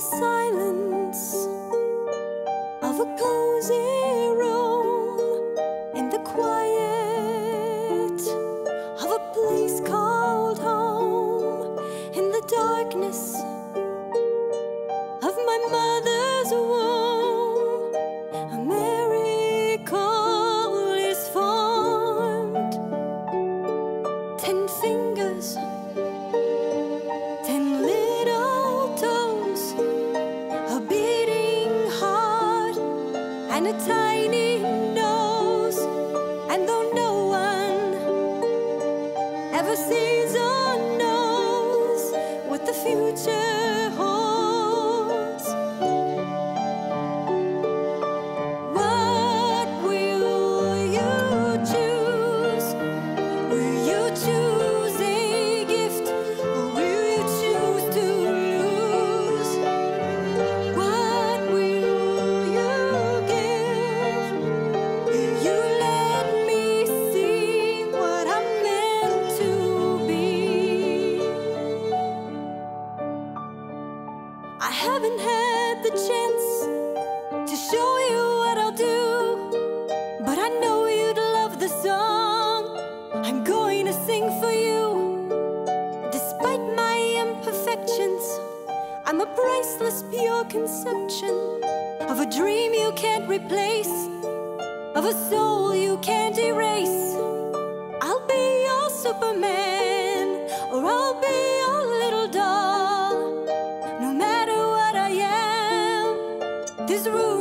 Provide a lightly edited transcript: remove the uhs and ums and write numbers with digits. the silence of a cozy room, in the quiet of a place called home, in the darkness of my mother's womb, a miracle is formed. 10 fingers, 10 little toes, a beating heart, and a tiny nose. And though no one ever sees or knows what the future holds, what will you choose? Will you choose a gift, or will you choose to lose? What will you give? Will you let me see what I'm meant to be? I haven't had the chance to show you what I'll do, but I know you'd love the song I'm going to sing for you. Despite my imperfections, I'm a priceless, pure conception of a dream you can't replace, of a soul you can't erase. I'll be your Superman, or I'll be your little doll. No matter what I am, this room